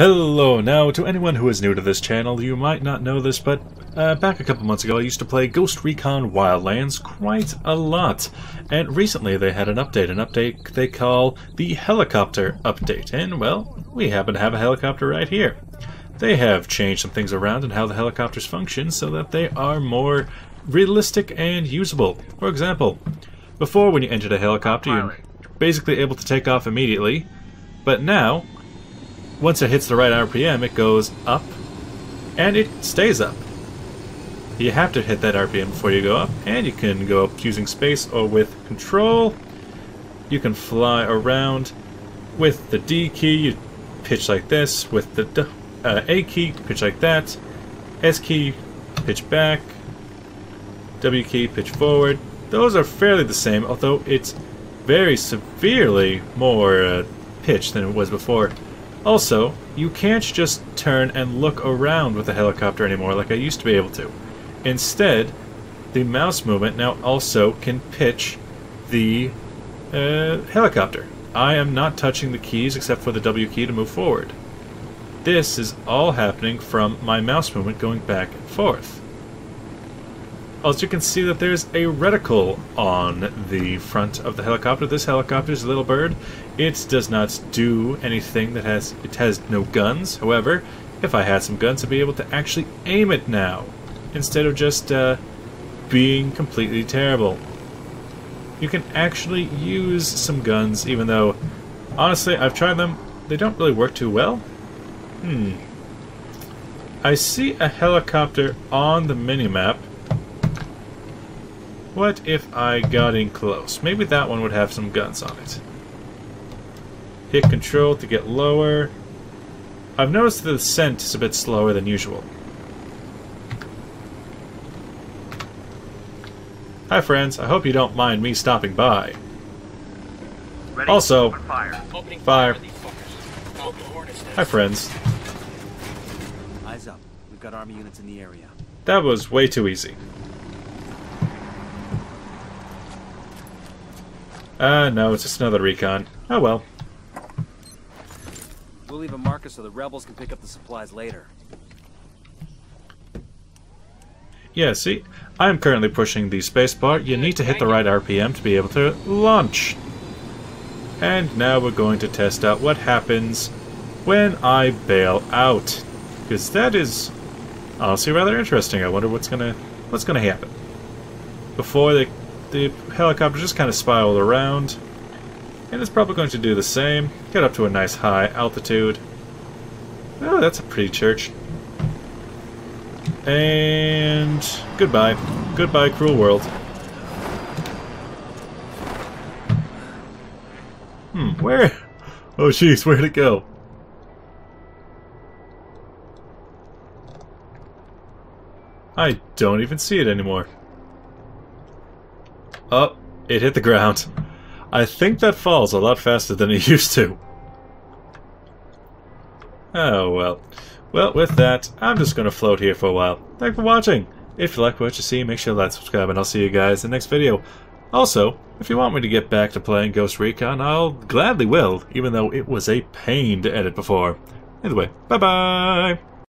Hello now, to anyone who is new to this channel, you might not know this, but back a couple months ago I used to play Ghost Recon Wildlands quite a lot, and recently they had an update they call the helicopter update, and well, we happen to have a helicopter right here. They have changed some things around in how the helicopters function so that they are more realistic and usable. For example, before when you entered a helicopter, you were basically able to take off immediately, but now, once it hits the right RPM, it goes up, and it stays up. You have to hit that RPM before you go up, and you can go up using space or with control. You can fly around with the D key, you pitch like this, with the A key, pitch like that, S key, pitch back, W key, pitch forward. Those are fairly the same, although it's very severely more pitch than it was before. Also, you can't just turn and look around with a helicopter anymore like I used to be able to. Instead, the mouse movement now also can pitch the helicopter. I am not touching the keys except for the W key to move forward. This is all happening from my mouse movement going back and forth. Also, you can see that there's a reticle on the front of the helicopter. This helicopter's a little bird. It does not do anything that has... It has no guns. However, if I had some guns, I'd be able to actually aim it now, instead of just being completely terrible. You can actually use some guns, even though, honestly, I've tried them. They don't really work too well. I see a helicopter on the minimap. What if I got in close? Maybe that one would have some guns on it. Hit control to get lower. I've noticed that the descent is a bit slower than usual. Hi friends, I hope you don't mind me stopping by. Ready? Also, fire. Hi friends. Eyes up. We've got army units in the area. That was way too easy. No, it's just another recon. Oh well. We'll leave a marker so the rebels can pick up the supplies later. Yeah, see? I'm currently pushing the spacebar. You need to hit the right RPM to be able to launch. And now we're going to test out what happens when I bail out. Because that is honestly rather interesting. I wonder what's gonna happen. Before they... The helicopter just kind of spiraled around, and it's probably going to do the same. Get up to a nice high altitude. Oh, that's a pretty church. And goodbye. Goodbye, cruel world. Where? Oh, jeez, where'd it go? I don't even see it anymore. Oh, it hit the ground. I think that falls a lot faster than it used to. Oh well. Well, with that, I'm just going to float here for a while. Thanks for watching. If you like what you see, make sure to like, subscribe, and I'll see you guys in the next video. Also, if you want me to get back to playing Ghost Recon, I'll gladly will, even though it was a pain to edit before. Either way, bye-bye!